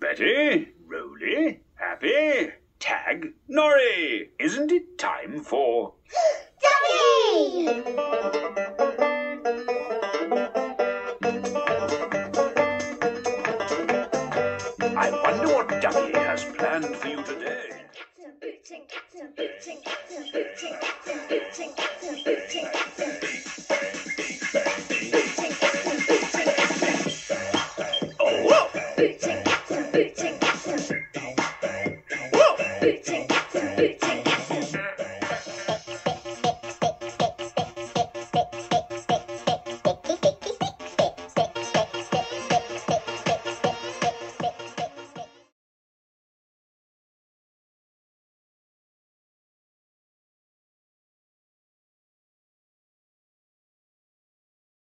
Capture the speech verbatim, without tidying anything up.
Betty, Rolly, Happy, Tag, Norrie. Isn't it time for Duggee? I wonder what Duggee has planned for you today. Cats and boots and cats and boots and cats and boots and cats and boots and cats and boots and cats.